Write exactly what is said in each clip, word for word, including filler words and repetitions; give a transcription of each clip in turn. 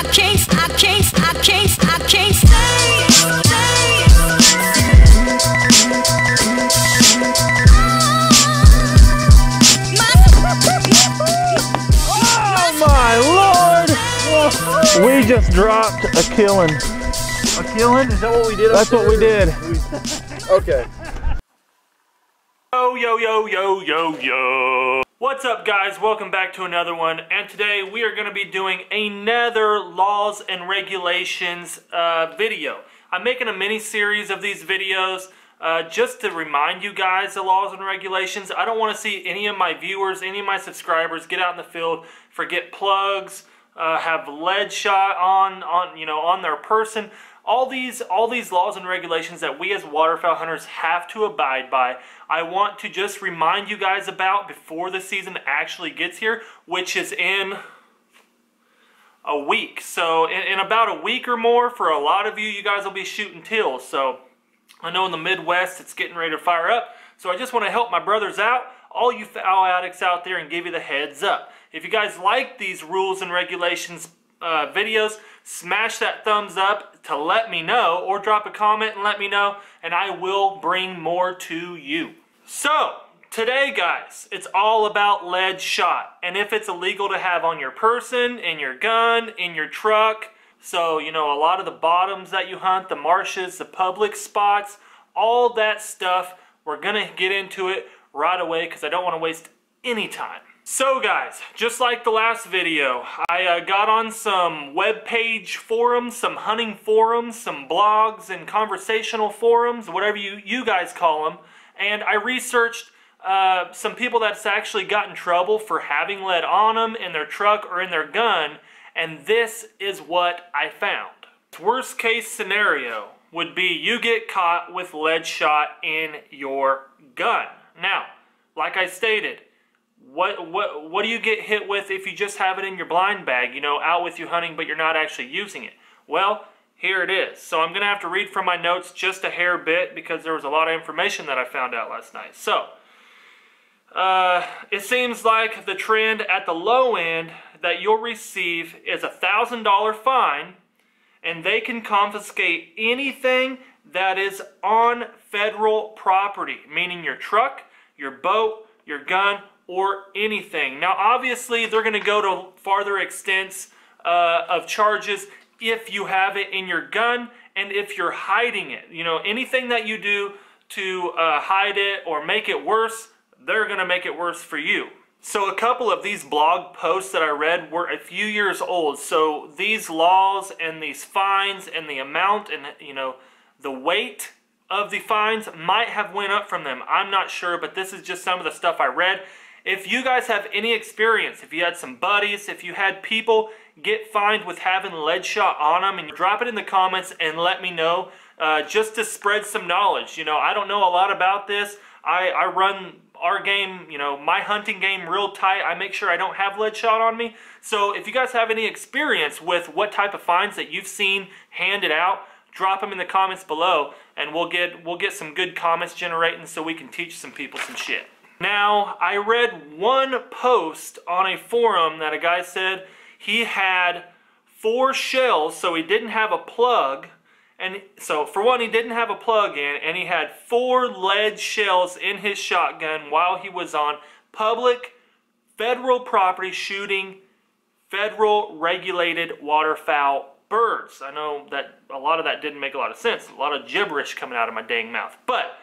I can't, I can't, I can't, I can't stay, stay. Oh my Lord! Oh, we just dropped a killing. A killing? Is that what we did? That's what we did. Okay. Yo, yo, yo, yo, yo, yo. What's up, guys? Welcome back to another one, and today we are going to be doing another laws and regulations uh, video. I'm making a mini-series of these videos uh, just to remind you guys the laws and regulations. I don't want to see any of my viewers, any of my subscribers get out in the field, forget plugs, uh, have lead shot on, on, you know, on their person. All these, all these laws and regulations that we as waterfowl hunters have to abide by, I want to just remind you guys about before the season actually gets here, which is in a week. So in, in about a week or more, for a lot of you, you guys will be shooting teals. So I know in the Midwest, it's getting ready to fire up. So I just want to help my brothers out, all you fowl addicts out there, and give you the heads up. If you guys like these rules and regulations uh, videos, smash that thumbs up to let me know, or drop a comment and let me know, and I will bring more to you. So today, guys, it's all about lead shot, and if it's illegal to have on your person, in your gun, in your truck. So, you know, a lot of the bottoms that you hunt, the marshes, the public spots, all that stuff, we're gonna get into it right away because I don't want to waste any time. So guys, just like the last video, I uh, got on some web page forums, some hunting forums, some blogs and conversational forums, whatever you, you guys call them, and I researched uh, some people that's actually got in trouble for having lead on them in their truck or in their gun, and this is what I found. Worst case scenario would be you get caught with lead shot in your gun. Now, like I stated, What, what, what do you get hit with if you just have it in your blind bag, you know, out with you hunting, but you're not actually using it? Well, here it is. So I'm going to have to read from my notes just a hair bit because there was a lot of information that I found out last night. So, uh, it seems like the trend at the low end that you'll receive is a one thousand dollar fine, and they can confiscate anything that is on federal property, meaning your truck, your boat, your gun, or anything. Now obviously they're going to go to farther extents uh, of charges if you have it in your gun and if you're hiding it. You know, anything that you do to uh, hide it or make it worse, they're going to make it worse for you. So a couple of these blog posts that I read were a few years old. So these laws and these fines and the amount and, you know, the weight of the fines might have went up from them. I'm not sure, but this is just some of the stuff I read. If you guys have any experience, if you had some buddies, if you had people get fined with having lead shot on them, and drop it in the comments and let me know, uh, just to spread some knowledge. You know, I don't know a lot about this. I, I run our game, you know, my hunting game real tight. I make sure I don't have lead shot on me. So if you guys have any experience with what type of fines that you've seen handed out, drop them in the comments below, and we'll get, we'll get some good comments generating so we can teach some people some shit. Now, I read one post on a forum that a guy said he had four shells, so he didn't have a plug. And so, for one, he didn't have a plug in, and he had four lead shells in his shotgun while he was on public, federal property shooting federal regulated waterfowl birds. I know that a lot of that didn't make a lot of sense. A lot of gibberish coming out of my dang mouth. But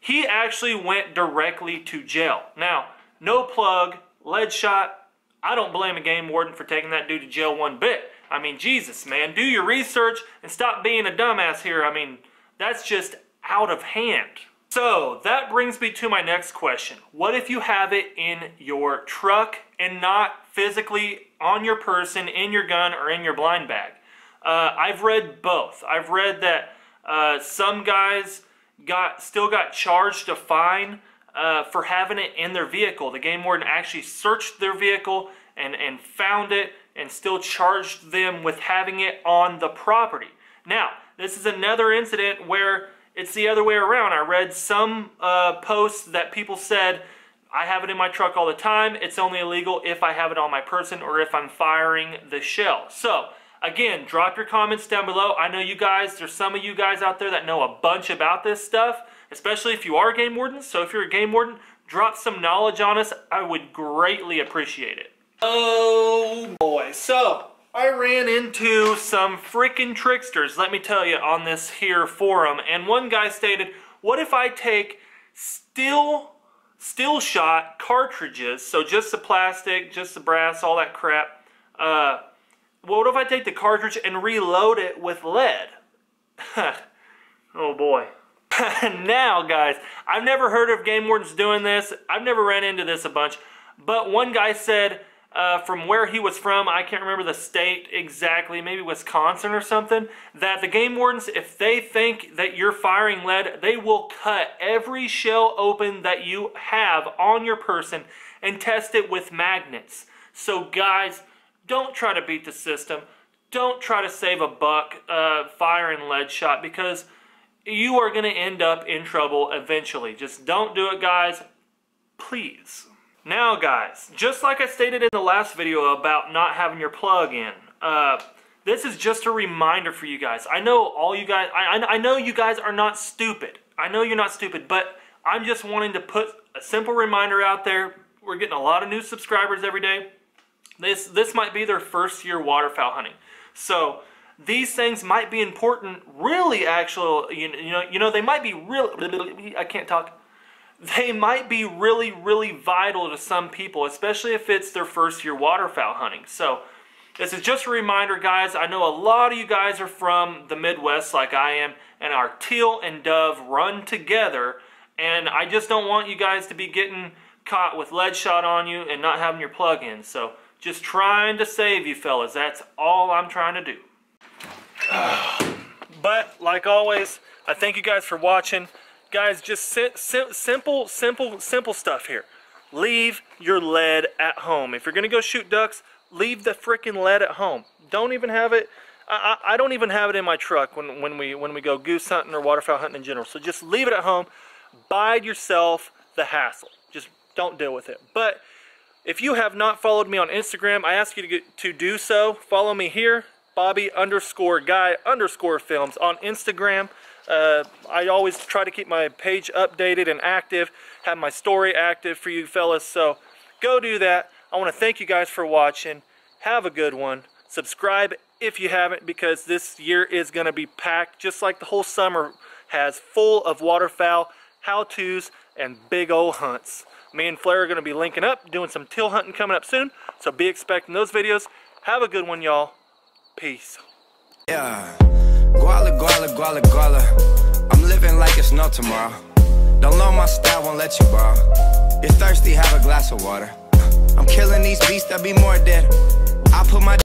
he actually went directly to jail. Now, no plug, lead shot, I don't blame a game warden for taking that dude to jail one bit. I mean, Jesus, man, do your research and stop being a dumbass here. I mean, that's just out of hand. So, that brings me to my next question. What if you have it in your truck and not physically on your person, in your gun, or in your blind bag? Uh, I've read both. I've read that uh, some guys got still got charged a fine uh, for having it in their vehicle. The game warden actually searched their vehicle and, and found it and still charged them with having it on the property. Now, this is another incident where it's the other way around. I read some uh, posts that people said, I have it in my truck all the time. It's only illegal if I have it on my person or if I'm firing the shell. So, Again, drop your comments down below. I know you guys, there's some of you guys out there that know a bunch about this stuff, especially if you are game wardens. So if you're a game warden, drop some knowledge on us. I would greatly appreciate it. Oh boy, so I ran into some freaking tricksters, let me tell you, on this here forum. And one guy stated, what if I take still still shot cartridges, so just the plastic, just the brass, all that crap, uh, what if I take the cartridge and reload it with lead? Oh boy. Now guys, I've never heard of game wardens doing this. I've never ran into this a bunch. But one guy said uh, from where he was from, I can't remember the state exactly, maybe Wisconsin or something, that the game wardens, if they think that you're firing lead, they will cut every shell open that you have on your person and test it with magnets. So guys, don't try to beat the system. Don't try to save a buck uh, firing lead shot, because you are going to end up in trouble eventually. Just don't do it, guys. Please. Now, guys, just like I stated in the last video about not having your plug in, uh, this is just a reminder for you guys. I know all you guys, I, I know you guys are not stupid. I know you're not stupid, but I'm just wanting to put a simple reminder out there. We're getting a lot of new subscribers every day. This, this might be their first year waterfowl hunting. So these things might be important, really, actually, you, you know, you know, they might be really, I can't talk. They might be really, really vital to some people, especially if it's their first year waterfowl hunting. So this is just a reminder, guys. I know a lot of you guys are from the Midwest like I am, and our teal and dove run together, and I just don't want you guys to be getting caught with lead shot on you and not having your plug in. So just trying to save you fellas. That's all I'm trying to do. But like always, I thank you guys for watching. Guys, just si si simple, simple, simple stuff here. Leave your lead at home. If you're going to go shoot ducks, leave the freaking lead at home. Don't even have it. I, I, I don't even have it in my truck when, when, we, when we go goose hunting or waterfowl hunting in general. So just leave it at home. Bide yourself the hassle. Just don't deal with it. But if you have not followed me on Instagram, I ask you to, get, to do so. Follow me here, Bobby underscore guy underscore films on Instagram. Uh, I always try to keep my page updated and active, have my story active for you fellas, so go do that. I want to thank you guys for watching. Have a good one. Subscribe if you haven't, because this year is going to be packed, just like the whole summer has, full of waterfowl how-tos and big old hunts. Me and Flair are going to be linking up, doing some teal hunting coming up soon, so be expecting those videos. Have a good one, y'all. Peace. Yeah. Guala, guala, guala, guala. I'm living like it's no tomorrow. Don't loan my style, won't let you borrow. You're thirsty, have a glass of water. I'm killing these beasts, I'll be more dead. I put my